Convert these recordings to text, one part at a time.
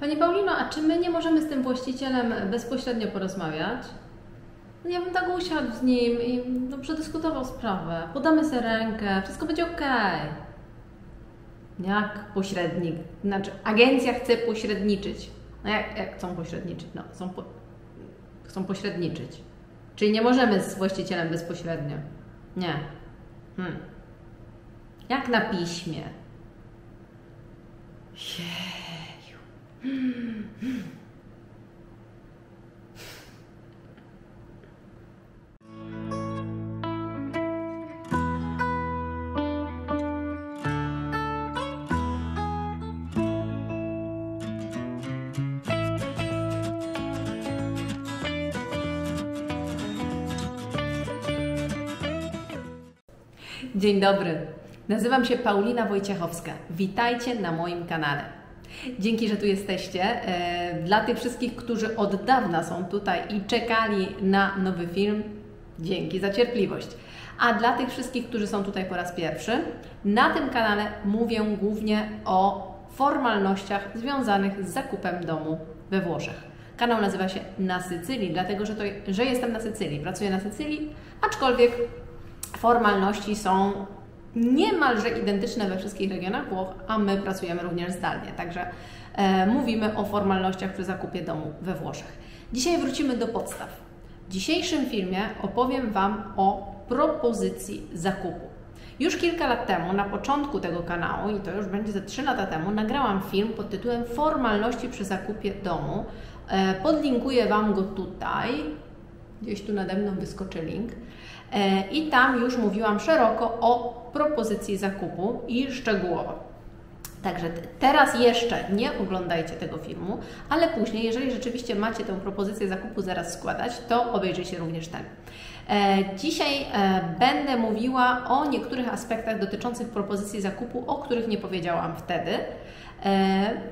Pani Paulino, a czy my nie możemy z tym właścicielem bezpośrednio porozmawiać? No ja bym tak usiadł z nim i no, przedyskutował sprawę. Podamy sobie rękę, wszystko będzie okej. Jak pośrednik? Znaczy, agencja chce pośredniczyć. No jak chcą pośredniczyć? No, chcą pośredniczyć. Czyli nie możemy z właścicielem bezpośrednio. Nie. Jak na piśmie. Jeju. Dzień dobry, nazywam się Paulina Wojciechowska. Witajcie na moim kanale. Dzięki, że tu jesteście. Dla tych wszystkich, którzy od dawna są tutaj i czekali na nowy film, dzięki za cierpliwość. A dla tych wszystkich, którzy są tutaj po raz pierwszy, na tym kanale mówię głównie o formalnościach związanych z zakupem domu we Włoszech. Kanał nazywa się Na Sycylii, dlatego że jestem na Sycylii, pracuję na Sycylii, aczkolwiek formalności są niemalże identyczne we wszystkich regionach Włoch, a my pracujemy również zdalnie. Także mówimy o formalnościach przy zakupie domu we Włoszech. Dzisiaj wrócimy do podstaw. W dzisiejszym filmie opowiem Wam o propozycji zakupu. Już kilka lat temu, na początku tego kanału, i to już będzie ze 3 lata temu, nagrałam film pod tytułem Formalności przy zakupie domu. Podlinkuję Wam go tutaj. Gdzieś tu nade mną wyskoczy link. I tam już mówiłam szeroko o propozycji zakupu i szczegółowo. Także teraz jeszcze nie oglądajcie tego filmu, ale później, jeżeli rzeczywiście macie tę propozycję zakupu zaraz składać, to obejrzyjcie również ten. Dzisiaj będę mówiła o niektórych aspektach dotyczących propozycji zakupu, o których nie powiedziałam wtedy.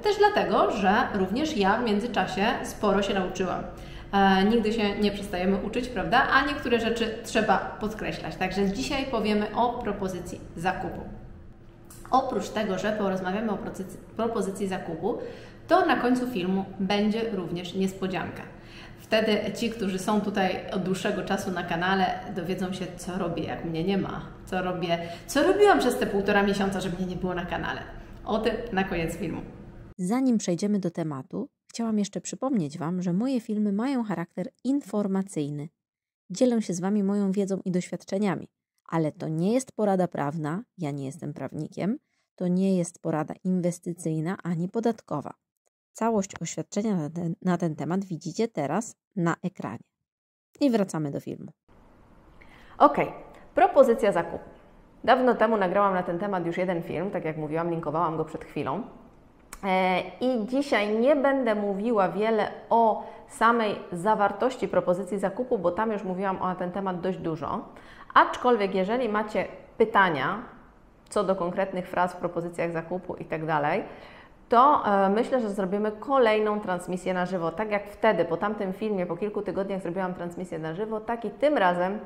Też dlatego, że również ja w międzyczasie sporo się nauczyłam. Nigdy się nie przestajemy uczyć, prawda? A niektóre rzeczy trzeba podkreślać. Także dzisiaj powiemy o propozycji zakupu. Oprócz tego, że porozmawiamy o propozycji zakupu, to na końcu filmu będzie również niespodzianka. Wtedy ci, którzy są tutaj od dłuższego czasu na kanale, dowiedzą się, co robię, jak mnie nie ma. Co robiłam przez te 1,5 miesiąca, żeby mnie nie było na kanale. O tym na koniec filmu. Zanim przejdziemy do tematu, chciałam jeszcze przypomnieć Wam, że moje filmy mają charakter informacyjny. Dzielę się z Wami moją wiedzą i doświadczeniami, ale to nie jest porada prawna, ja nie jestem prawnikiem, to nie jest porada inwestycyjna ani podatkowa. Całość oświadczenia na ten temat widzicie teraz na ekranie. I wracamy do filmu. Okej, propozycja zakupu. Dawno temu nagrałam na ten temat już jeden film, tak jak mówiłam, linkowałam go przed chwilą. I dzisiaj nie będę mówiła wiele o samej zawartości propozycji zakupu, bo tam już mówiłam na ten temat dość dużo. Aczkolwiek jeżeli macie pytania co do konkretnych fraz w propozycjach zakupu i tak dalej, to myślę, że zrobimy kolejną transmisję na żywo. Tak jak wtedy, po tamtym filmie, po kilku tygodniach zrobiłam transmisję na żywo, tak i tym razem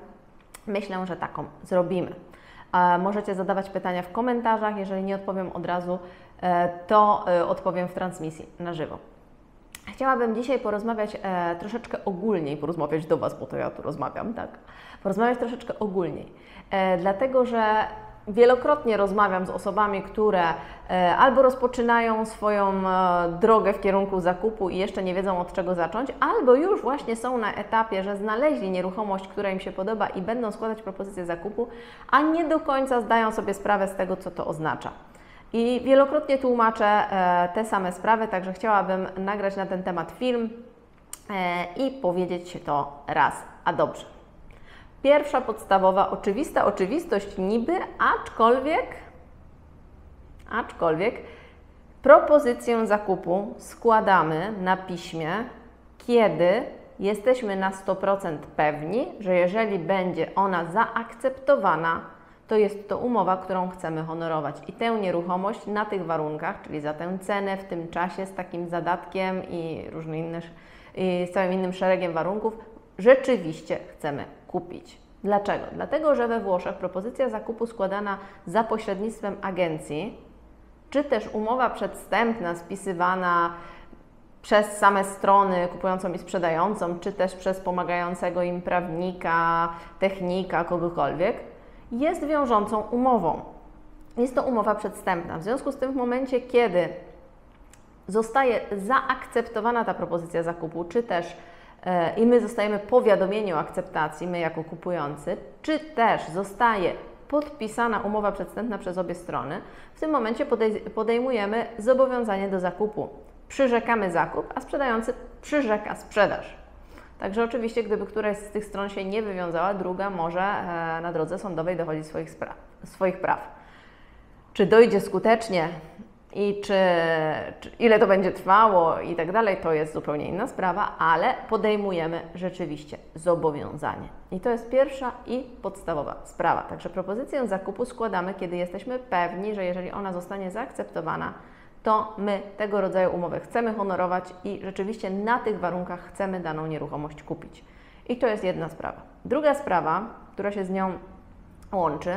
myślę, że taką zrobimy. Możecie zadawać pytania w komentarzach, jeżeli nie odpowiem od razu, to odpowiem w transmisji na żywo. Chciałabym dzisiaj porozmawiać troszeczkę ogólniej, porozmawiać do Was, bo to ja tu rozmawiam, tak? Porozmawiać troszeczkę ogólniej, dlatego że wielokrotnie rozmawiam z osobami, które albo rozpoczynają swoją drogę w kierunku zakupu i jeszcze nie wiedzą od czego zacząć, albo już właśnie są na etapie, że znaleźli nieruchomość, która im się podoba i będą składać propozycję zakupu, a nie do końca zdają sobie sprawę z tego, co to oznacza. I wielokrotnie tłumaczę te same sprawy, także chciałabym nagrać na ten temat film i powiedzieć to raz, a dobrze. Pierwsza podstawowa, oczywista oczywistość niby, aczkolwiek propozycję zakupu składamy na piśmie, kiedy jesteśmy na 100% pewni, że jeżeli będzie ona zaakceptowana, to jest to umowa, którą chcemy honorować. I tę nieruchomość na tych warunkach, czyli za tę cenę w tym czasie z takim zadatkiem i z całym innym szeregiem warunków, rzeczywiście chcemy kupić. Dlaczego? Dlatego, że we Włoszech propozycja zakupu składana za pośrednictwem agencji, czy też umowa przedwstępna spisywana przez same strony kupującą i sprzedającą, czy też przez pomagającego im prawnika, technika, kogokolwiek, jest wiążącą umową. Jest to umowa przedwstępna. W związku z tym w momencie, kiedy zostaje zaakceptowana ta propozycja zakupu, czy też i my zostajemy powiadomieni o akceptacji, my jako kupujący, czy też zostaje podpisana umowa przedwstępna przez obie strony, w tym momencie podejmujemy zobowiązanie do zakupu. Przyrzekamy zakup, a sprzedający przyrzeka sprzedaż. Także oczywiście, gdyby któraś z tych stron się nie wywiązała, druga może na drodze sądowej dochodzić swoich praw. Czy dojdzie skutecznie i czy ile to będzie trwało i tak dalej, to jest zupełnie inna sprawa, ale podejmujemy rzeczywiście zobowiązanie. I to jest pierwsza i podstawowa sprawa. Także propozycję zakupu składamy, kiedy jesteśmy pewni, że jeżeli ona zostanie zaakceptowana, to my tego rodzaju umowę chcemy honorować i rzeczywiście na tych warunkach chcemy daną nieruchomość kupić. I to jest jedna sprawa. Druga sprawa, która się z nią łączy,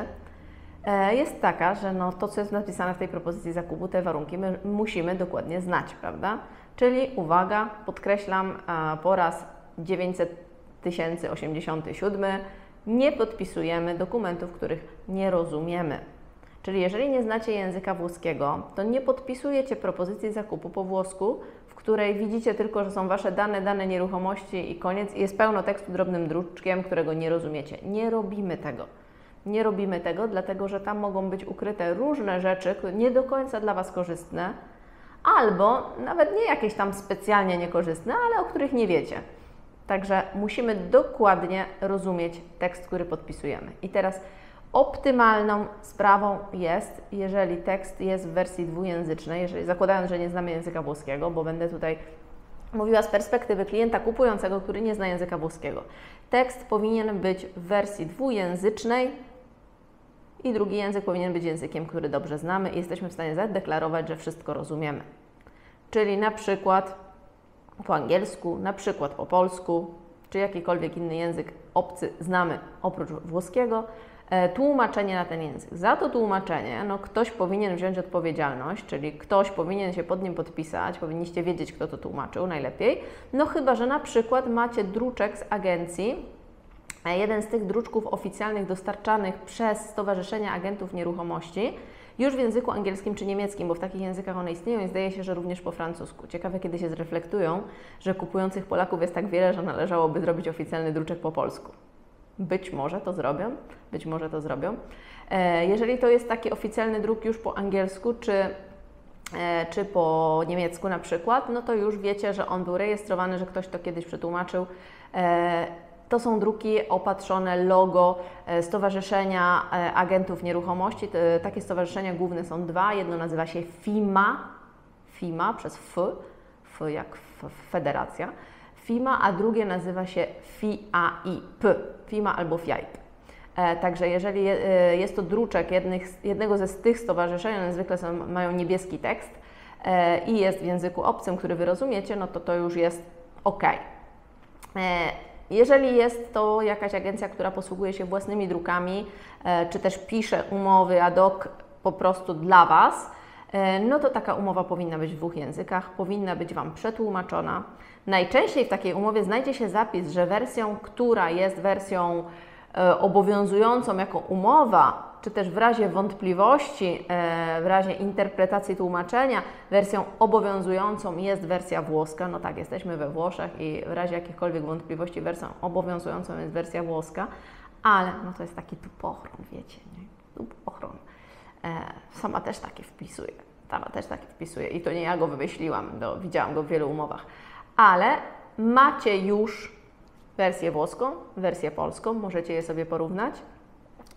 jest taka, że no to, co jest napisane w tej propozycji zakupu, te warunki my musimy dokładnie znać, prawda? Czyli uwaga, podkreślam po raz 987, nie podpisujemy dokumentów, których nie rozumiemy. Czyli jeżeli nie znacie języka włoskiego, to nie podpisujecie propozycji zakupu po włosku, w której widzicie tylko, że są Wasze dane nieruchomości i koniec, i jest pełno tekstu drobnym druczkiem, którego nie rozumiecie. Nie robimy tego. Nie robimy tego, dlatego że tam mogą być ukryte różne rzeczy, nie do końca dla Was korzystne, albo nawet nie jakieś tam specjalnie niekorzystne, ale o których nie wiecie. Także musimy dokładnie rozumieć tekst, który podpisujemy. I teraz optymalną sprawą jest, jeżeli tekst jest w wersji dwujęzycznej, jeżeli zakładając, że nie znamy języka włoskiego, bo będę tutaj mówiła z perspektywy klienta kupującego, który nie zna języka włoskiego. Tekst powinien być w wersji dwujęzycznej i drugi język powinien być językiem, który dobrze znamy i jesteśmy w stanie zadeklarować, że wszystko rozumiemy. Czyli na przykład po angielsku, na przykład po polsku, czy jakikolwiek inny język obcy znamy oprócz włoskiego, tłumaczenie na ten język. Za to tłumaczenie ktoś powinien wziąć odpowiedzialność, czyli ktoś powinien się pod nim podpisać, powinniście wiedzieć, kto to tłumaczył najlepiej, chyba że na przykład macie druczek z agencji, jeden z tych druczków oficjalnych dostarczanych przez Stowarzyszenia Agentów Nieruchomości, już w języku angielskim czy niemieckim, bo w takich językach one istnieją i zdaje się, że również po francusku. Ciekawe, kiedy się zreflektują, że kupujących Polaków jest tak wiele, że należałoby zrobić oficjalny druczek po polsku. Być może to zrobią, być może to zrobią. Jeżeli to jest taki oficjalny druk już po angielsku czy po niemiecku na przykład, to już wiecie, że on był rejestrowany, że ktoś to kiedyś przetłumaczył. To są druki opatrzone logo Stowarzyszenia Agentów Nieruchomości. Takie stowarzyszenia główne są dwa. Jedno nazywa się FIMA przez F jak federacja. FIMA, a drugie nazywa się FIAIP, FIMA albo FIAIP. Także jeżeli jest to druczek jednego ze z tych stowarzyszeń, one zwykle mają niebieski tekst i jest w języku obcym, który wy rozumiecie, to już jest OK. Jeżeli jest to jakaś agencja, która posługuje się własnymi drukami, czy też pisze umowy ad hoc po prostu dla Was, to taka umowa powinna być w dwóch językach, powinna być Wam przetłumaczona. Najczęściej w takiej umowie znajdzie się zapis, że wersją, która jest wersją obowiązującą jako umowa, czy też w razie wątpliwości, w razie interpretacji tłumaczenia, wersją obowiązującą jest wersja włoska. Tak, jesteśmy we Włoszech i w razie jakichkolwiek wątpliwości wersją obowiązującą jest wersja włoska, ale to jest taki tupochron, wiecie, nie? Tupochron. Sama też takie wpisuję. I to nie ja go wymyśliłam, widziałam go w wielu umowach. Ale macie już wersję włoską, wersję polską, możecie je sobie porównać,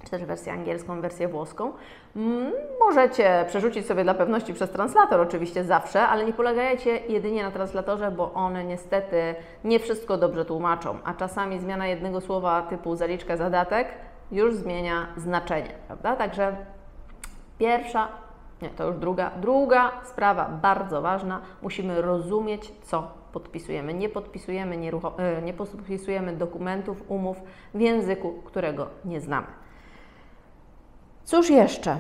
czy też wersję angielską, wersję włoską. Możecie przerzucić sobie dla pewności przez translator oczywiście zawsze, ale nie polegajcie jedynie na translatorze, bo one niestety nie wszystko dobrze tłumaczą, a czasami zmiana jednego słowa typu zaliczka, zadatek już zmienia znaczenie, prawda? Także pierwsza, nie, to już druga sprawa, bardzo ważna, musimy rozumieć, co podpisujemy. Nie podpisujemy dokumentów, umów w języku, którego nie znamy. Cóż jeszcze?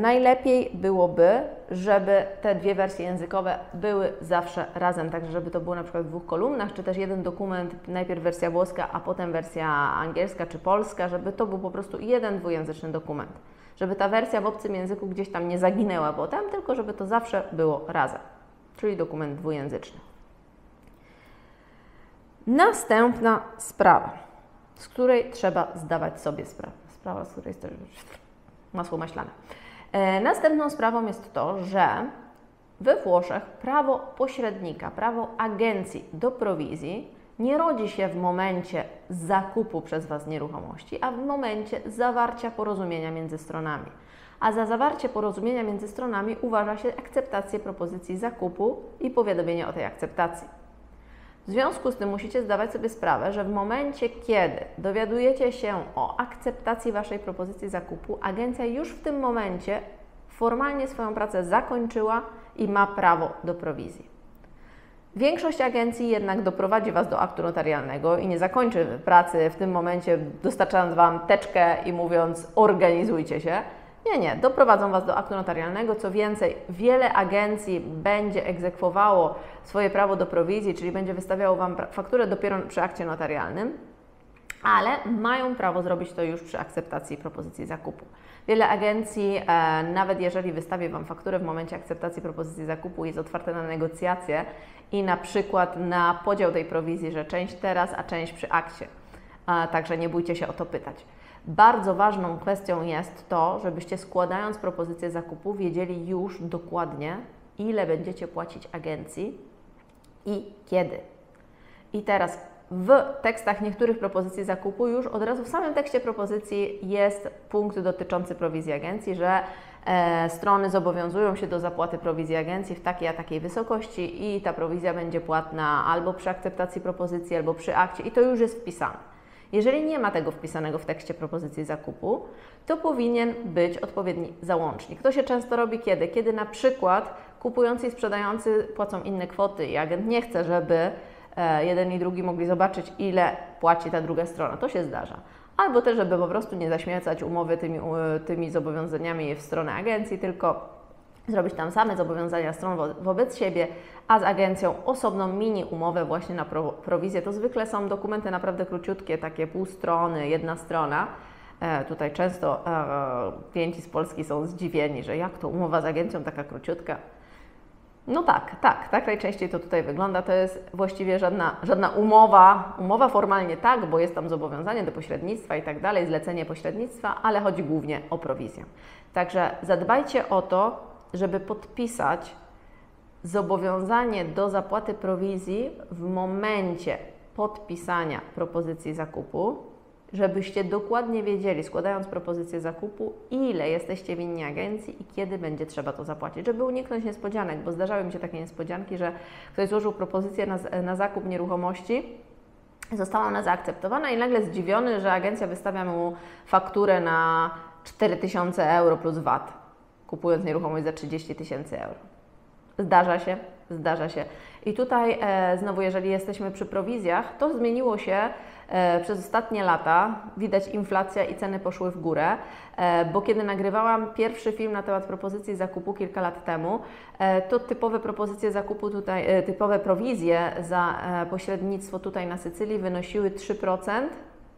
Najlepiej byłoby, żeby te dwie wersje językowe były zawsze razem, także żeby to było na przykład w dwóch kolumnach, czy też jeden dokument, najpierw wersja włoska, a potem wersja angielska czy polska, żeby to był po prostu jeden dwujęzyczny dokument. Żeby ta wersja w obcym języku gdzieś tam nie zaginęła potem, tylko żeby to zawsze było razem, czyli dokument dwujęzyczny. Następna sprawa, z której trzeba zdawać sobie sprawę. Sprawa, z której jest masło maślane. Następną sprawą jest to, że we Włoszech prawo pośrednika, prawo agencji do prowizji nie rodzi się w momencie zakupu przez Was nieruchomości, a w momencie zawarcia porozumienia między stronami. A za zawarcie porozumienia między stronami uważa się akceptację propozycji zakupu i powiadomienie o tej akceptacji. W związku z tym musicie zdawać sobie sprawę, że w momencie, kiedy dowiadujecie się o akceptacji Waszej propozycji zakupu, agencja już w tym momencie formalnie swoją pracę zakończyła i ma prawo do prowizji. Większość agencji jednak doprowadzi Was do aktu notarialnego i nie zakończy pracy w tym momencie, dostarczając Wam teczkę i mówiąc: organizujcie się. Nie, doprowadzą Was do aktu notarialnego. Co więcej, wiele agencji będzie egzekwowało swoje prawo do prowizji, czyli będzie wystawiało Wam fakturę dopiero przy akcie notarialnym, ale mają prawo zrobić to już przy akceptacji propozycji zakupu. Wiele agencji, nawet jeżeli wystawi Wam fakturę w momencie akceptacji propozycji zakupu, jest otwarte na negocjacje i na przykład na podział tej prowizji, że część teraz, a część przy akcie. Także nie bójcie się o to pytać. Bardzo ważną kwestią jest to, żebyście składając propozycję zakupu wiedzieli już dokładnie, ile będziecie płacić agencji i kiedy. I teraz w tekstach niektórych propozycji zakupu już od razu w samym tekście propozycji jest punkt dotyczący prowizji agencji, że strony zobowiązują się do zapłaty prowizji agencji w takiej a takiej wysokości i ta prowizja będzie płatna albo przy akceptacji propozycji, albo przy akcie i to już jest wpisane. Jeżeli nie ma tego wpisanego w tekście propozycji zakupu, to powinien być odpowiedni załącznik. To się często robi kiedy? Kiedy na przykład kupujący i sprzedający płacą inne kwoty i agent nie chce, żeby jeden i drugi mogli zobaczyć, ile płaci ta druga strona. To się zdarza. Albo też, żeby po prostu nie zaśmiecać umowy tymi zobowiązaniami w stronę agencji, tylko zrobić tam same zobowiązania stron wobec siebie, a z agencją osobną mini umowę właśnie na prowizję. To zwykle są dokumenty naprawdę króciutkie, takie pół strony, jedna strona. Tutaj często klienci z Polski są zdziwieni, że jak to umowa z agencją taka króciutka. No tak najczęściej to tutaj wygląda. To jest właściwie żadna umowa. Umowa formalnie tak, bo jest tam zobowiązanie do pośrednictwa i tak dalej, zlecenie pośrednictwa, ale chodzi głównie o prowizję. Także zadbajcie o to, żeby podpisać zobowiązanie do zapłaty prowizji w momencie podpisania propozycji zakupu, żebyście dokładnie wiedzieli, składając propozycję zakupu, ile jesteście winni agencji i kiedy będzie trzeba to zapłacić, żeby uniknąć niespodzianek, bo zdarzały mi się takie niespodzianki, że ktoś złożył propozycję na zakup nieruchomości, została ona zaakceptowana i nagle zdziwiony, że agencja wystawia mu fakturę na 4000 euro plus VAT. Kupując nieruchomość za 30 000 euro. Zdarza się. I tutaj znowu, jeżeli jesteśmy przy prowizjach, to zmieniło się przez ostatnie lata. Widać inflacja i ceny poszły w górę, bo kiedy nagrywałam pierwszy film na temat propozycji zakupu kilka lat temu, to typowe propozycje zakupu tutaj, typowe prowizje za pośrednictwo tutaj na Sycylii wynosiły 3%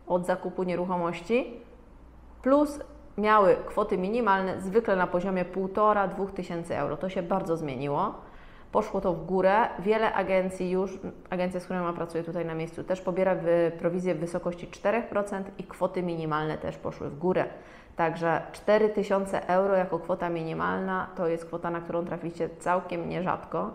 od zakupu nieruchomości plus miały kwoty minimalne zwykle na poziomie 1500–2000 euro. To się bardzo zmieniło. Poszło to w górę. Wiele agencji już, agencja, z którą ja pracuję tutaj na miejscu, też pobiera prowizję w wysokości 4% i kwoty minimalne też poszły w górę. Także 4000 euro jako kwota minimalna to jest kwota, na którą traficie całkiem nierzadko.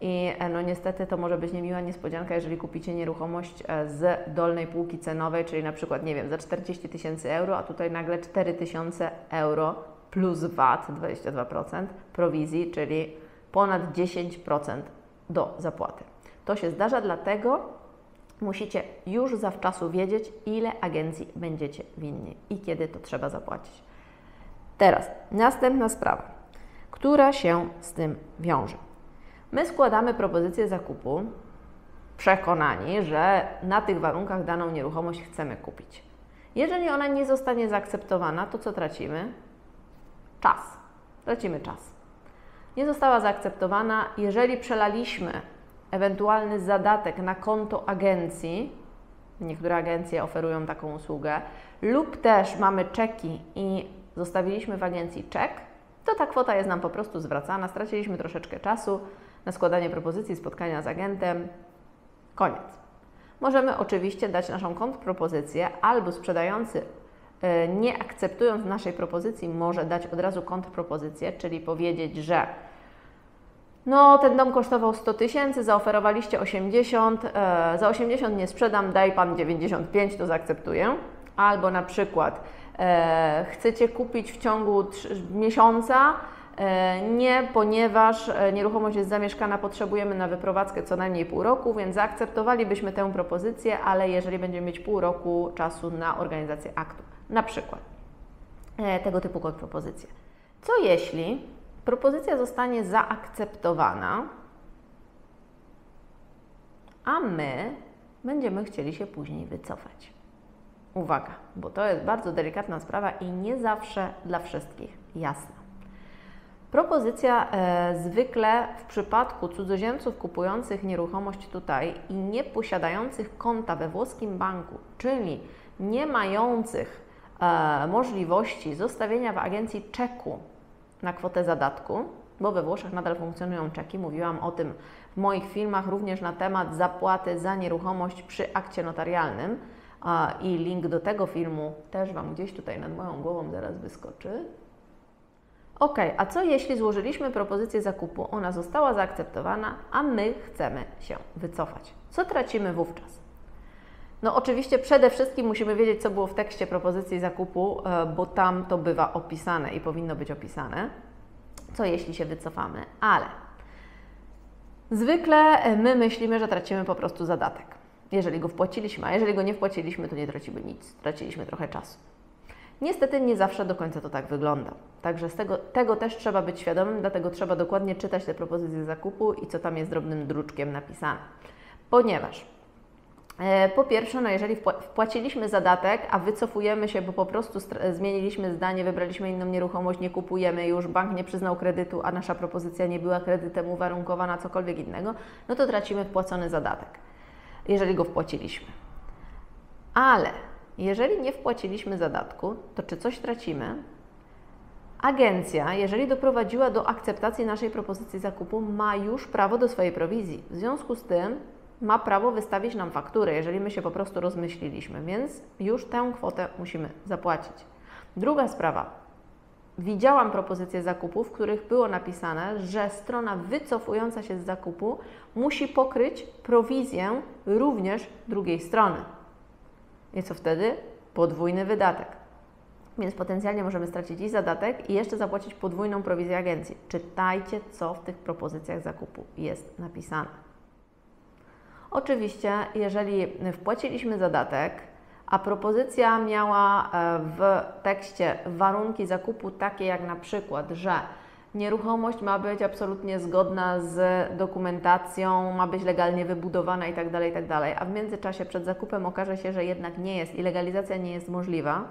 I no niestety to może być niemiła niespodzianka, jeżeli kupicie nieruchomość z dolnej półki cenowej, czyli na przykład, nie wiem, za 40 000 euro, a tutaj nagle 4000 euro plus VAT, 22% prowizji, czyli ponad 10% do zapłaty. To się zdarza, dlatego musicie już zawczasu wiedzieć, ile agencji będziecie winni i kiedy to trzeba zapłacić. Teraz następna sprawa, która się z tym wiąże. My składamy propozycję zakupu, przekonani, że na tych warunkach daną nieruchomość chcemy kupić. Jeżeli ona nie zostanie zaakceptowana, to co tracimy? czas. Tracimy czas. Nie została zaakceptowana. Jeżeli przelaliśmy ewentualny zadatek na konto agencji, niektóre agencje oferują taką usługę, lub też mamy czeki i zostawiliśmy w agencji czek, to ta kwota jest nam po prostu zwracana. Straciliśmy troszeczkę czasu na składanie propozycji, spotkania z agentem. Koniec. Możemy oczywiście dać naszą kontrpropozycję, albo sprzedający, nie akceptując naszej propozycji, może dać od razu kontrpropozycję, czyli powiedzieć, że no, ten dom kosztował 100 000, zaoferowaliście 80, za 80 nie sprzedam, daj Pan 95, to zaakceptuję. Albo na przykład chcecie kupić w ciągu miesiąca, nie, ponieważ nieruchomość jest zamieszkana, potrzebujemy na wyprowadzkę co najmniej pół roku, więc zaakceptowalibyśmy tę propozycję, ale jeżeli będziemy mieć pół roku czasu na organizację aktu, na przykład tego typu kontrpropozycje. Co jeśli propozycja zostanie zaakceptowana, a my będziemy chcieli się później wycofać? Uwaga, bo to jest bardzo delikatna sprawa i nie zawsze dla wszystkich jasna. Propozycja zwykle w przypadku cudzoziemców kupujących nieruchomość tutaj i nie posiadających konta we włoskim banku, czyli nie mających możliwości zostawienia w agencji czeku na kwotę zadatku, bo we Włoszech nadal funkcjonują czeki, mówiłam o tym w moich filmach również na temat zapłaty za nieruchomość przy akcie notarialnym i link do tego filmu też Wam gdzieś tutaj nad moją głową zaraz wyskoczy. Ok, a co jeśli złożyliśmy propozycję zakupu, ona została zaakceptowana, a my chcemy się wycofać? Co tracimy wówczas? No oczywiście przede wszystkim musimy wiedzieć, co było w tekście propozycji zakupu, bo tam to bywa opisane i powinno być opisane, co jeśli się wycofamy, ale zwykle my myślimy, że tracimy po prostu zadatek, jeżeli go wpłaciliśmy, a jeżeli go nie wpłaciliśmy, to nie tracimy nic, traciliśmy trochę czasu. Niestety nie zawsze do końca to tak wygląda, także z tego też trzeba być świadomym, dlatego trzeba dokładnie czytać te propozycje zakupu i co tam jest drobnym druczkiem napisane. Ponieważ po pierwsze, no jeżeli wpłaciliśmy zadatek, a wycofujemy się, bo po prostu zmieniliśmy zdanie, wybraliśmy inną nieruchomość, nie kupujemy już, bank nie przyznał kredytu, a nasza propozycja nie była kredytem uwarunkowana, cokolwiek innego, no to tracimy wpłacony zadatek, jeżeli go wpłaciliśmy. Ale jeżeli nie wpłaciliśmy zadatku, to czy coś tracimy? Agencja, jeżeli doprowadziła do akceptacji naszej propozycji zakupu, ma już prawo do swojej prowizji. W związku z tym ma prawo wystawić nam fakturę, jeżeli my się po prostu rozmyśliliśmy, więc już tę kwotę musimy zapłacić. Druga sprawa. Widziałam propozycje zakupu, w których było napisane, że strona wycofująca się z zakupu musi pokryć prowizję również drugiej strony. I co wtedy? Podwójny wydatek. Więc potencjalnie możemy stracić i zadatek, i jeszcze zapłacić podwójną prowizję agencji. Czytajcie, co w tych propozycjach zakupu jest napisane. Oczywiście, jeżeli wpłaciliśmy zadatek, a propozycja miała w tekście warunki zakupu takie jak na przykład, że nieruchomość ma być absolutnie zgodna z dokumentacją, ma być legalnie wybudowana itd., itd., a w międzyczasie przed zakupem okaże się, że jednak nie jest i legalizacja nie jest możliwa,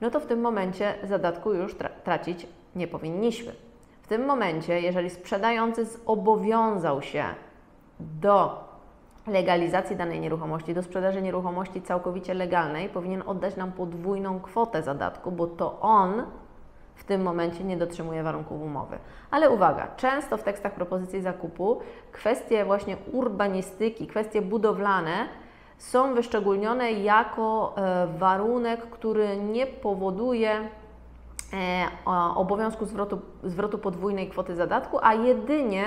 no to w tym momencie zadatku już tracić nie powinniśmy. W tym momencie, jeżeli sprzedający zobowiązał się do legalizacji danej nieruchomości, do sprzedaży nieruchomości całkowicie legalnej, powinien oddać nam podwójną kwotę zadatku, bo to on w tym momencie nie dotrzymuje warunków umowy. Ale uwaga, często w tekstach propozycji zakupu kwestie właśnie urbanistyki, kwestie budowlane są wyszczególnione jako warunek, który nie powoduje obowiązku zwrotu podwójnej kwoty zadatku, a jedynie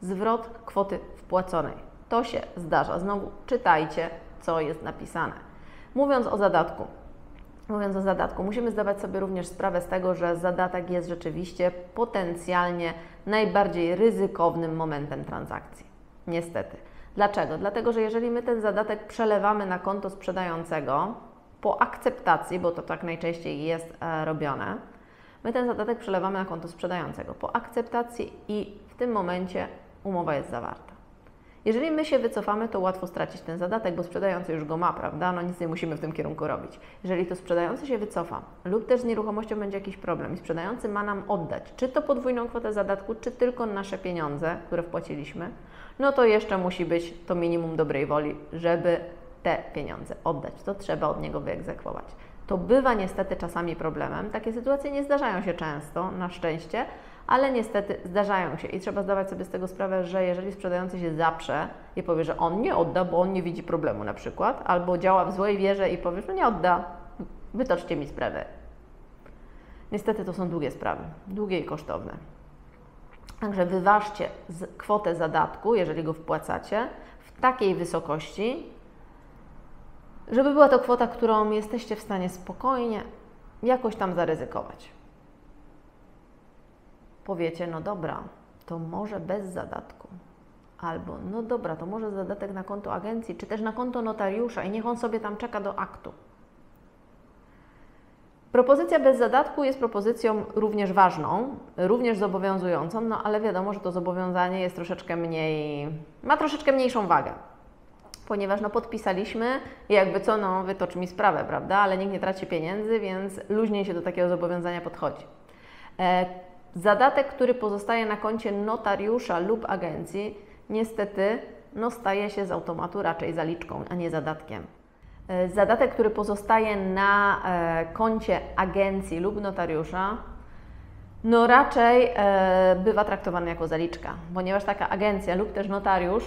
zwrot kwoty wpłaconej. To się zdarza. Znowu czytajcie, co jest napisane. Mówiąc o zadatku, musimy zdawać sobie również sprawę z tego, że zadatek jest rzeczywiście potencjalnie najbardziej ryzykownym momentem transakcji. Niestety. Dlaczego? Dlatego, że jeżeli my ten zadatek przelewamy na konto sprzedającego po akceptacji, bo to tak najczęściej jest robione, my ten zadatek przelewamy na konto sprzedającego po akceptacji i w tym momencie umowa jest zawarta. Jeżeli my się wycofamy, to łatwo stracić ten zadatek, bo sprzedający już go ma, prawda? No nic nie musimy w tym kierunku robić. Jeżeli to sprzedający się wycofa lub też z nieruchomością będzie jakiś problem i sprzedający ma nam oddać, czy to podwójną kwotę zadatku, czy tylko nasze pieniądze, które wpłaciliśmy, no to jeszcze musi być to minimum dobrej woli, żeby te pieniądze oddać. To trzeba od niego wyegzekwować. To bywa niestety czasami problemem. Takie sytuacje nie zdarzają się często, na szczęście, ale niestety zdarzają się i trzeba zdawać sobie z tego sprawę, że jeżeli sprzedający się zaprze i powie, że on nie odda, bo on nie widzi problemu na przykład, albo działa w złej wierze i powie, że nie odda, wytoczcie mi sprawę. Niestety to są długie sprawy, długie i kosztowne. Także wyważcie kwotę zadatku, jeżeli go wpłacacie, w takiej wysokości, żeby była to kwota, którą jesteście w stanie spokojnie jakoś tam zaryzykować. Powiecie, no dobra, to może bez zadatku. Albo, no dobra, to może zadatek na konto agencji, czy też na konto notariusza i niech on sobie tam czeka do aktu. Propozycja bez zadatku jest propozycją również ważną, również zobowiązującą, no ale wiadomo, że to zobowiązanie jest troszeczkę mniej, ma troszeczkę mniejszą wagę. Ponieważ no podpisaliśmy i jakby co, no wytocz mi sprawę, prawda, ale nikt nie traci pieniędzy, więc luźniej się do takiego zobowiązania podchodzi. Zadatek, który pozostaje na koncie notariusza lub agencji, niestety no staje się z automatu raczej zaliczką, a nie zadatkiem. Zadatek, który pozostaje na koncie agencji lub notariusza, no raczej bywa traktowany jako zaliczka, ponieważ taka agencja lub też notariusz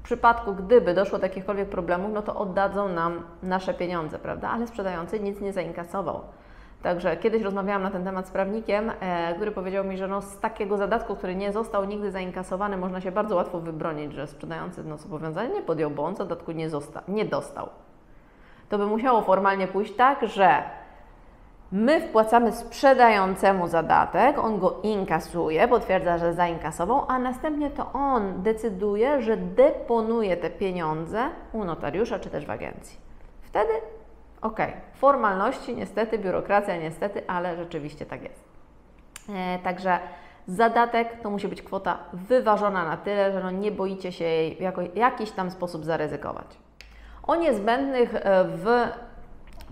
w przypadku, gdyby doszło do jakichkolwiek problemów, no to oddadzą nam nasze pieniądze, prawda? Ale sprzedający nic nie zainkasował. Także kiedyś rozmawiałam na ten temat z prawnikiem, który powiedział mi, że no z takiego zadatku, który nie został nigdy zainkasowany, można się bardzo łatwo wybronić, że sprzedający no zobowiązanie nie podjął, bo on zadatku nie dostał. To by musiało formalnie pójść tak, że my wpłacamy sprzedającemu zadatek, on go inkasuje, potwierdza, że zainkasował, a następnie to on decyduje, że deponuje te pieniądze u notariusza czy też w agencji. Wtedy okej, formalności niestety, biurokracja niestety, ale rzeczywiście tak jest. Także zadatek to musi być kwota wyważona na tyle, że no nie boicie się jej w jakiś tam sposób zaryzykować. O niezbędnych w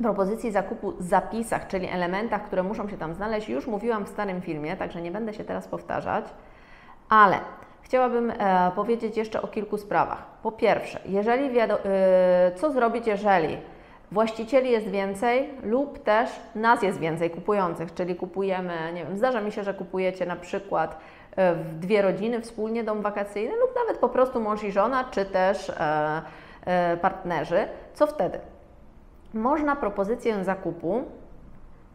propozycji zakupu zapisach, czyli elementach, które muszą się tam znaleźć, już mówiłam w starym filmie, także nie będę się teraz powtarzać, ale chciałabym powiedzieć jeszcze o kilku sprawach. Po pierwsze, jeżeli co zrobić, jeżeli właścicieli jest więcej lub też nas jest więcej kupujących, czyli kupujemy, nie wiem, zdarza mi się, że kupujecie na przykład w dwie rodziny wspólnie dom wakacyjny lub nawet po prostu mąż i żona, czy też partnerzy. Co wtedy? Można propozycję zakupu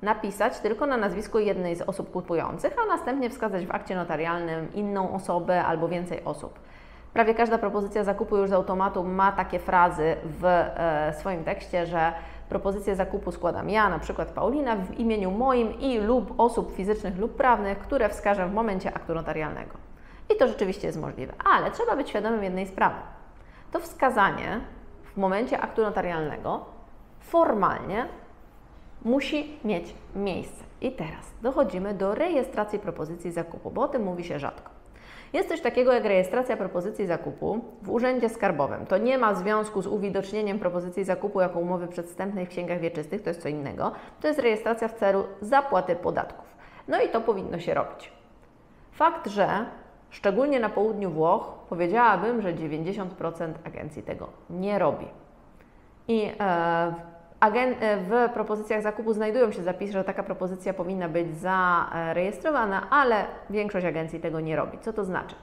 napisać tylko na nazwisko jednej z osób kupujących, a następnie wskazać w akcie notarialnym inną osobę albo więcej osób. Prawie każda propozycja zakupu już z automatu ma takie frazy w swoim tekście, że propozycję zakupu składam ja, na przykład Paulina, w imieniu moim i lub osób fizycznych lub prawnych, które wskażę w momencie aktu notarialnego. I to rzeczywiście jest możliwe, ale trzeba być świadomym jednej sprawy. To wskazanie w momencie aktu notarialnego formalnie musi mieć miejsce. I teraz dochodzimy do rejestracji propozycji zakupu, bo o tym mówi się rzadko. Jest coś takiego jak rejestracja propozycji zakupu w Urzędzie Skarbowym. To nie ma związku z uwidocznieniem propozycji zakupu jako umowy przedwstępnej w księgach wieczystych, to jest co innego. To jest rejestracja w celu zapłaty podatków. No i to powinno się robić. Fakt, że szczególnie na południu Włoch powiedziałabym, że 90% agencji tego nie robi. I w propozycjach zakupu znajdują się zapisy, że taka propozycja powinna być zarejestrowana, ale większość agencji tego nie robi. Co to znaczy?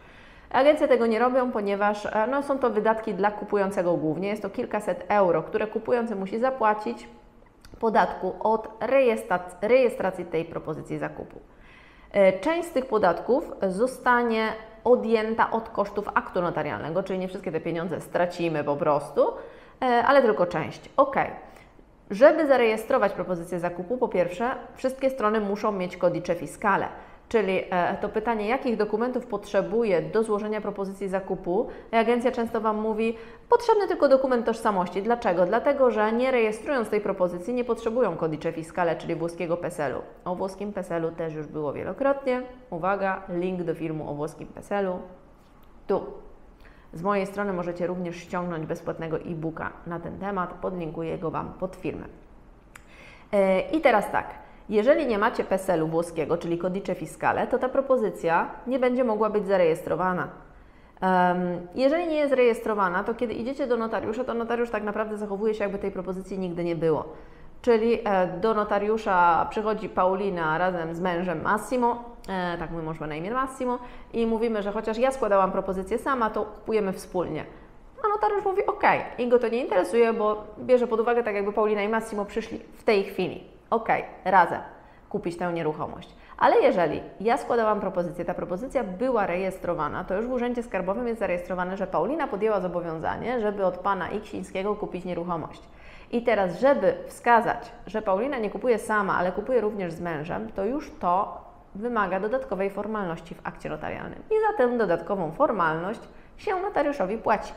Agencje tego nie robią, ponieważ no, są to wydatki dla kupującego głównie. Jest to kilkaset euro, które kupujący musi zapłacić podatku od rejestracji tej propozycji zakupu. Część z tych podatków zostanie odjęta od kosztów aktu notarialnego, czyli nie wszystkie te pieniądze stracimy po prostu, ale tylko część. Żeby zarejestrować propozycję zakupu, po pierwsze, wszystkie strony muszą mieć codice fiscale, czyli to pytanie, jakich dokumentów potrzebuje do złożenia propozycji zakupu. Agencja często Wam mówi, potrzebny tylko dokument tożsamości. Dlaczego? Dlatego, że nie rejestrując tej propozycji nie potrzebują codice fiscale, czyli włoskiego PESEL-u. O włoskim PESEL-u też już było wielokrotnie. Uwaga, link do filmu o włoskim PESEL-u. Tu. Z mojej strony możecie również ściągnąć bezpłatnego e-booka na ten temat, podlinkuję go Wam pod filmem. I teraz tak, jeżeli nie macie PESEL-u włoskiego, czyli codice fiscale, to ta propozycja nie będzie mogła być zarejestrowana. Jeżeli nie jest rejestrowana, to kiedy idziecie do notariusza, to notariusz tak naprawdę zachowuje się, jakby tej propozycji nigdy nie było. Czyli do notariusza przychodzi Paulina razem z mężem Massimo, tak mój mąż ma na imię Massimo, i mówimy, że chociaż ja składałam propozycję sama, to kupujemy wspólnie. A notariusz mówi OK i go to nie interesuje, bo bierze pod uwagę tak jakby Paulina i Massimo przyszli w tej chwili. OK, razem kupić tę nieruchomość. Ale jeżeli ja składałam propozycję, ta propozycja była rejestrowana, to już w Urzędzie Skarbowym jest zarejestrowane, że Paulina podjęła zobowiązanie, żeby od pana Iksińskiego kupić nieruchomość. I teraz, żeby wskazać, że Paulina nie kupuje sama, ale kupuje również z mężem, to już to wymaga dodatkowej formalności w akcie notarialnym. I za tę dodatkową formalność się notariuszowi płaci.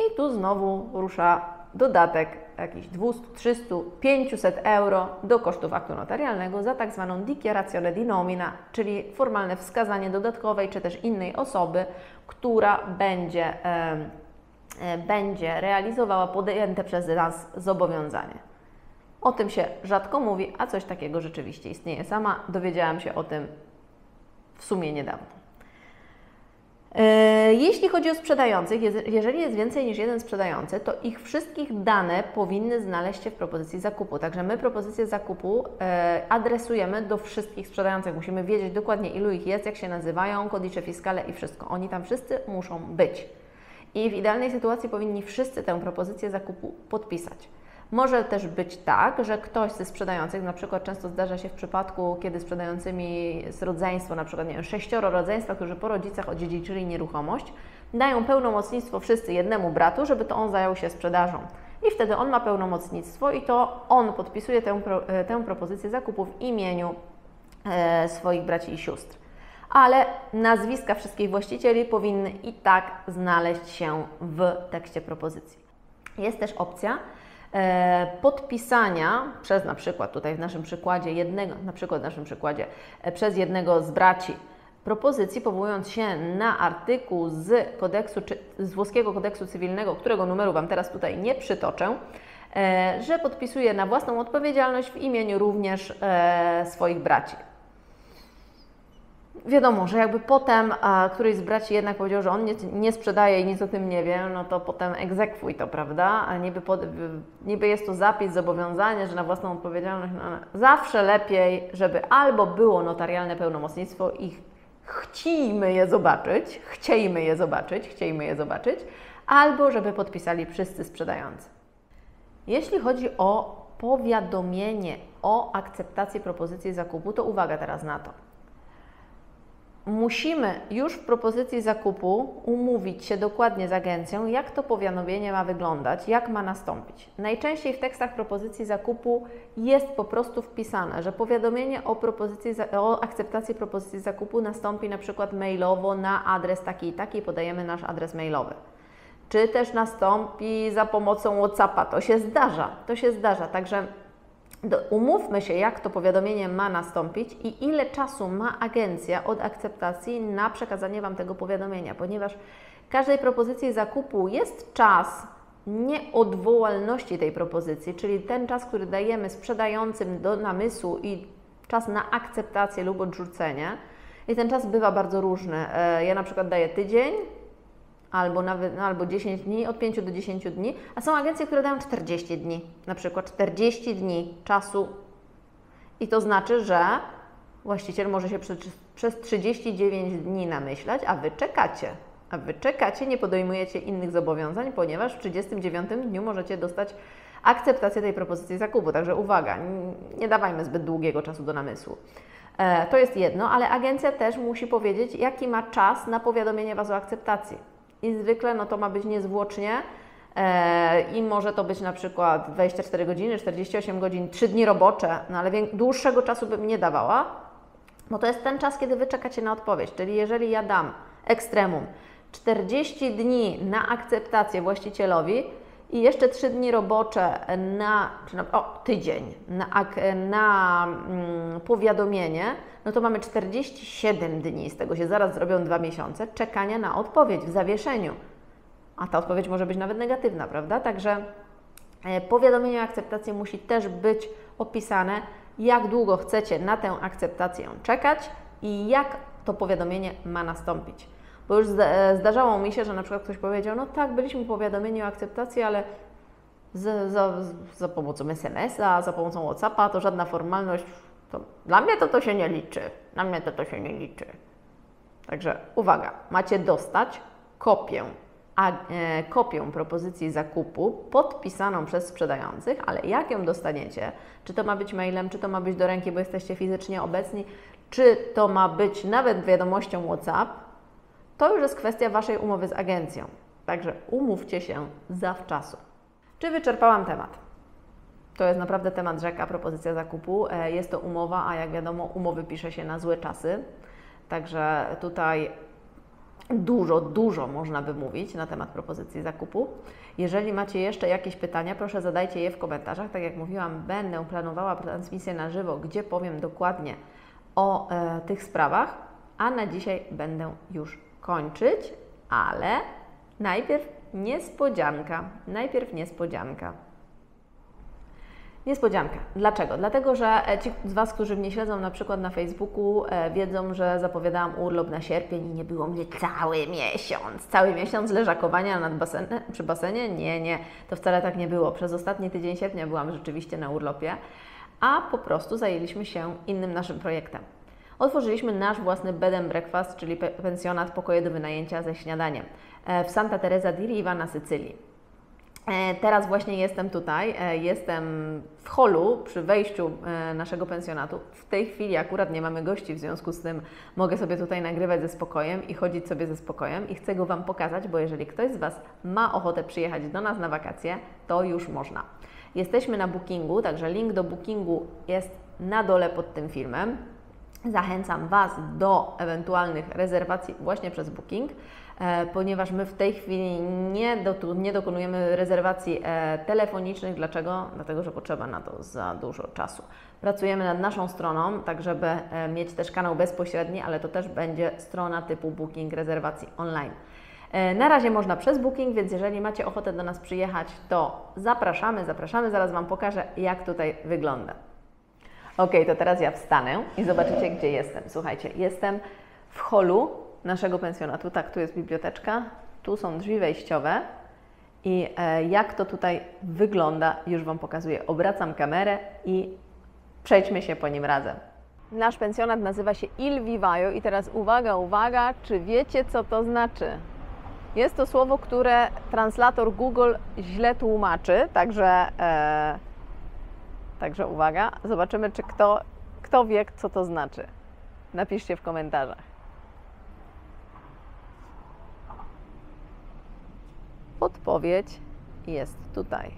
I tu znowu rusza dodatek jakichś 200, 300, 500 euro do kosztów aktu notarialnego za tak zwaną dichiarazione di nomina, czyli formalne wskazanie dodatkowej czy też innej osoby, która będzie realizowała podjęte przez nas zobowiązanie. O tym się rzadko mówi, a coś takiego rzeczywiście istnieje. Sama dowiedziałam się o tym w sumie niedawno. Jeśli chodzi o sprzedających, jeżeli jest więcej niż jeden sprzedający, to ich wszystkich dane powinny znaleźć się w propozycji zakupu. Także my propozycję zakupu adresujemy do wszystkich sprzedających. Musimy wiedzieć dokładnie, ilu ich jest, jak się nazywają, codice fiscale i wszystko. Oni tam wszyscy muszą być. I w idealnej sytuacji powinni wszyscy tę propozycję zakupu podpisać. Może też być tak, że ktoś ze sprzedających, na przykład często zdarza się w przypadku, kiedy sprzedającymi z rodzeństwa, na przykład nie wiem, 6 rodzeństwa, którzy po rodzicach odziedziczyli nieruchomość, dają pełnomocnictwo wszyscy jednemu bratu, żeby to on zajął się sprzedażą. I wtedy on ma pełnomocnictwo i to on podpisuje tę propozycję zakupu w imieniu swoich braci i sióstr. Ale nazwiska wszystkich właścicieli powinny i tak znaleźć się w tekście propozycji. Jest też opcja podpisania przez na przykład tutaj w naszym przykładzie przez jednego z braci propozycji, powołując się na artykuł z kodeksu, z włoskiego kodeksu cywilnego, którego numeru Wam teraz tutaj nie przytoczę, że podpisuje na własną odpowiedzialność w imieniu również swoich braci. Wiadomo, że jakby potem któryś z braci jednak powiedział, że on nie sprzedaje i nic o tym nie wie, no to potem egzekwuj to, prawda? A niby jest to zapis, zobowiązanie, że na własną odpowiedzialność, no, zawsze lepiej, żeby albo było notarialne pełnomocnictwo i chciejmy je zobaczyć, albo żeby podpisali wszyscy sprzedający. Jeśli chodzi o powiadomienie o akceptacji propozycji zakupu, to uwaga teraz na to. Musimy już w propozycji zakupu umówić się dokładnie z agencją, jak to powiadomienie ma wyglądać, jak ma nastąpić. Najczęściej w tekstach propozycji zakupu jest po prostu wpisane, że powiadomienie o akceptacji propozycji zakupu nastąpi na przykład mailowo na adres taki i taki, podajemy nasz adres mailowy. Czy też nastąpi za pomocą WhatsAppa, to się zdarza, także umówmy się, jak to powiadomienie ma nastąpić i ile czasu ma agencja od akceptacji na przekazanie Wam tego powiadomienia, ponieważ każdej propozycji zakupu jest czas nieodwołalności tej propozycji, czyli ten czas, który dajemy sprzedającym do namysłu i czas na akceptację lub odrzucenie. I ten czas bywa bardzo różny. Ja na przykład daję tydzień albo 10 dni, od 5 do 10 dni, a są agencje, które dają 40 dni, na przykład 40 dni czasu i to znaczy, że właściciel może się przez 39 dni namyślać, a Wy czekacie, nie podejmujecie innych zobowiązań, ponieważ w 39 dniu możecie dostać akceptację tej propozycji zakupu, także uwaga, nie dawajmy zbyt długiego czasu do namysłu. To jest jedno, ale agencja też musi powiedzieć, jaki ma czas na powiadomienie Was o akceptacji. I zwykle no to ma być niezwłocznie i może to być na przykład 24 godziny, 48 godzin, 3 dni robocze, no ale dłuższego czasu bym nie dawała, bo to jest ten czas, kiedy Wy czekacie na odpowiedź. Czyli jeżeli ja dam ekstremum 40 dni na akceptację właścicielowi i jeszcze 3 dni robocze tydzień na powiadomienie, no to mamy 47 dni, z tego się zaraz zrobią 2 miesiące czekania na odpowiedź w zawieszeniu. a ta odpowiedź może być nawet negatywna, prawda? Także powiadomienie o akceptacji musi też być opisane, jak długo chcecie na tę akceptację czekać i jak to powiadomienie ma nastąpić. Bo już zdarzało mi się, że na przykład ktoś powiedział, no tak, byliśmy powiadomieni o akceptacji, ale za pomocą SMS-a, za pomocą WhatsAppa, to żadna formalność, to dla mnie to się nie liczy. Dla mnie to się nie liczy. Także uwaga, macie dostać kopię, kopię propozycji zakupu podpisaną przez sprzedających, ale jak ją dostaniecie, czy to ma być mailem, czy to ma być do ręki, bo jesteście fizycznie obecni, czy to ma być nawet wiadomością WhatsApp, to już jest kwestia Waszej umowy z agencją. Także umówcie się zawczasu. Czy wyczerpałam temat? To jest naprawdę temat rzeka, propozycja zakupu. Jest to umowa, a jak wiadomo, umowy pisze się na złe czasy. Także tutaj dużo można by mówić na temat propozycji zakupu. Jeżeli macie jeszcze jakieś pytania, proszę zadajcie je w komentarzach. Tak jak mówiłam, będę planowała transmisję na żywo, gdzie powiem dokładnie o tych sprawach, a na dzisiaj będę już kończyć, ale najpierw niespodzianka. Niespodzianka. Dlaczego? Dlatego, że ci z Was, którzy mnie śledzą na przykład na Facebooku, wiedzą, że zapowiadałam urlop na sierpień i nie było mnie cały miesiąc. Cały miesiąc leżakowania przy basenie? Nie. To wcale tak nie było. Przez ostatni tydzień sierpnia byłam rzeczywiście na urlopie, a po prostu zajęliśmy się innym naszym projektem. Otworzyliśmy nasz własny bed and breakfast, czyli pensjonat, pokoje do wynajęcia ze śniadaniem w Santa Teresa di Riva na Sycylii. Teraz właśnie jestem tutaj, jestem w holu przy wejściu naszego pensjonatu. W tej chwili akurat nie mamy gości, w związku z tym mogę sobie tutaj nagrywać ze spokojem i chodzić sobie ze spokojem i chcę go Wam pokazać, bo jeżeli ktoś z Was ma ochotę przyjechać do nas na wakacje, to już można. Jesteśmy na Bookingu, także link do Bookingu jest na dole pod tym filmem. Zachęcam Was do ewentualnych rezerwacji właśnie przez Booking, ponieważ my w tej chwili nie dokonujemy rezerwacji telefonicznych. Dlaczego? Dlatego, że potrzeba na to za dużo czasu. Pracujemy nad naszą stroną, tak żeby mieć też kanał bezpośredni, ale to też będzie strona typu Booking rezerwacji online. Na razie można przez Booking, więc jeżeli macie ochotę do nas przyjechać, to zapraszamy. Zaraz Wam pokażę, jak tutaj wygląda. Ok, to teraz ja wstanę i zobaczycie, gdzie jestem. Słuchajcie, jestem w holu naszego pensjonatu. Tak, tu jest biblioteczka, tu są drzwi wejściowe i jak to tutaj wygląda, już Wam pokazuję. Obracam kamerę i przejdźmy się po nim razem. Nasz pensjonat nazywa się Il Vivaio i teraz uwaga, czy wiecie, co to znaczy? Jest to słowo, które translator Google źle tłumaczy, Także uwaga, zobaczymy, czy kto wie, co to znaczy. Napiszcie w komentarzach. Odpowiedź jest tutaj,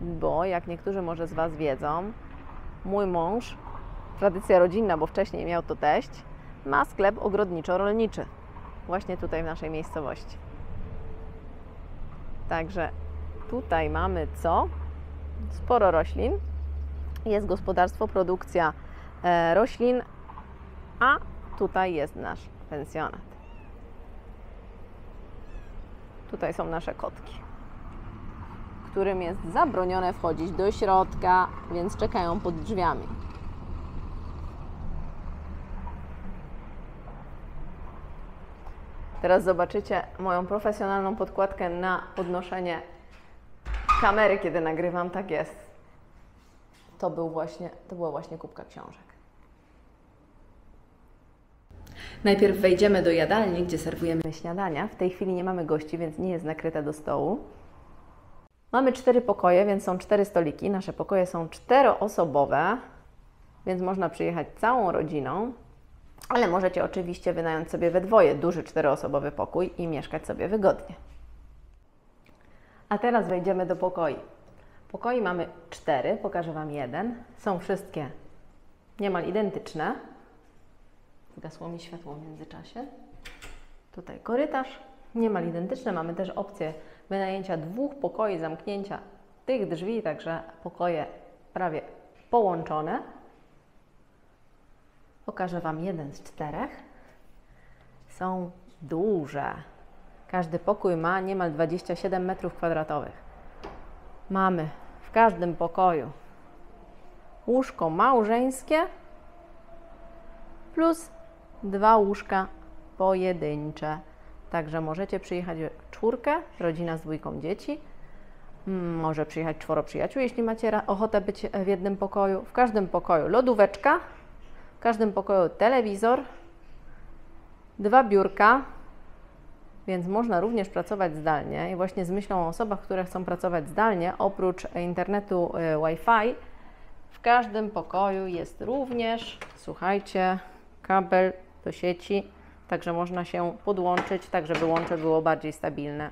bo jak niektórzy może z Was wiedzą, mój mąż, tradycja rodzinna, bo wcześniej miał to teść, ma sklep ogrodniczo-rolniczy, właśnie tutaj w naszej miejscowości. Także tutaj mamy co? Sporo roślin. Jest gospodarstwo, produkcja roślin, a tutaj jest nasz pensjonat. Tutaj są nasze kotki, którym jest zabronione wchodzić do środka, więc czekają pod drzwiami. Teraz zobaczycie moją profesjonalną podkładkę na podnoszenie kamery, kiedy nagrywam. Tak jest. To była właśnie kubka książek. Najpierw wejdziemy do jadalni, gdzie serwujemy śniadania. W tej chwili nie mamy gości, więc nie jest nakryta do stołu. Mamy 4 pokoje, więc są 4 stoliki. Nasze pokoje są 4-osobowe, więc można przyjechać całą rodziną, ale możecie oczywiście wynająć sobie we dwoje duży 4-osobowy pokój i mieszkać sobie wygodnie. A teraz wejdziemy do pokoi. Pokoi mamy 4, pokażę Wam jeden. Są wszystkie niemal identyczne. Zgasło mi światło w międzyczasie. Tutaj korytarz, niemal identyczne. Mamy też opcję wynajęcia 2 pokoi, zamknięcia tych drzwi, także pokoje prawie połączone. Pokażę Wam jeden z 4. Są duże. Każdy pokój ma niemal 27 m2. Mamy w każdym pokoju łóżko małżeńskie plus 2 łóżka pojedyncze. Także możecie przyjechać w czwórkę, rodzina z dwójką dzieci. Może przyjechać 4 przyjaciół, jeśli macie ochotę być w jednym pokoju. W każdym pokoju lodóweczka, w każdym pokoju telewizor, 2 biurka, więc można również pracować zdalnie. I właśnie z myślą o osobach, które chcą pracować zdalnie, oprócz internetu Wi-Fi, w każdym pokoju jest również, słuchajcie, kabel do sieci, także można się podłączyć, tak żeby łącze było bardziej stabilne.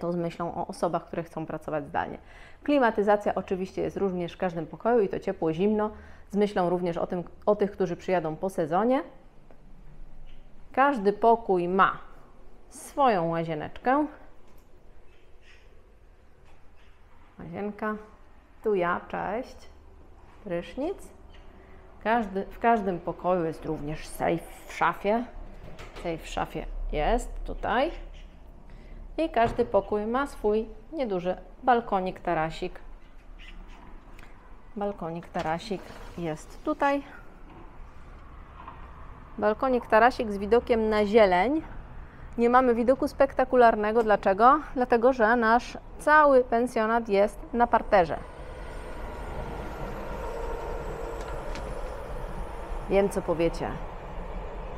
To z myślą o osobach, które chcą pracować zdalnie. Klimatyzacja oczywiście jest również w każdym pokoju i to ciepło, zimno. Z myślą również o tych, którzy przyjadą po sezonie. Każdy pokój ma swoją łazieneczkę. Łazienka. Tu ja, cześć. Prysznic. W każdym pokoju jest również sejf w szafie. Sejf w szafie jest tutaj. I każdy pokój ma swój nieduży balkonik, tarasik. Balkonik, tarasik jest tutaj. Balkonik, tarasik z widokiem na zieleń. Nie mamy widoku spektakularnego. Dlaczego? Dlatego, że nasz cały pensjonat jest na parterze. Wiem, co powiecie.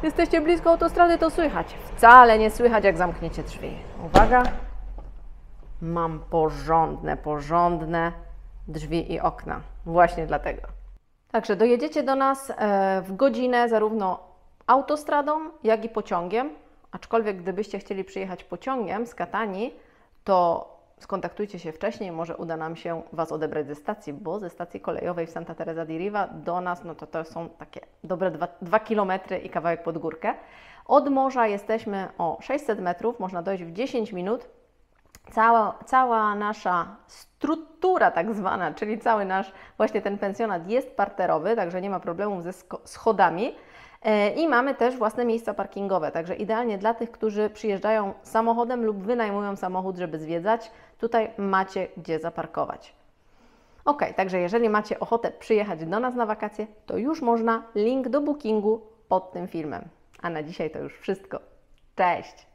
Jesteście blisko autostrady, to słychać. Wcale nie słychać, jak zamkniecie drzwi. Uwaga, mam porządne drzwi i okna. Właśnie dlatego. Także dojedziecie do nas w godzinę zarówno autostradą, jak i pociągiem. Aczkolwiek gdybyście chcieli przyjechać pociągiem z Katanii, to skontaktujcie się wcześniej, może uda nam się Was odebrać ze stacji, bo ze stacji kolejowej w Santa Teresa di Riva do nas, no to są takie dobre 2 km i kawałek pod górkę. Od morza jesteśmy o 600 metrów, można dojść w 10 minut. Cała nasza struktura tak zwana, czyli cały nasz właśnie ten pensjonat jest parterowy, także nie ma problemów ze schodami. I mamy też własne miejsca parkingowe, także idealnie dla tych, którzy przyjeżdżają samochodem lub wynajmują samochód, żeby zwiedzać. Tutaj macie gdzie zaparkować. Ok, także jeżeli macie ochotę przyjechać do nas na wakacje, to już można. Link do bookingu pod tym filmem. A na dzisiaj to już wszystko. Cześć!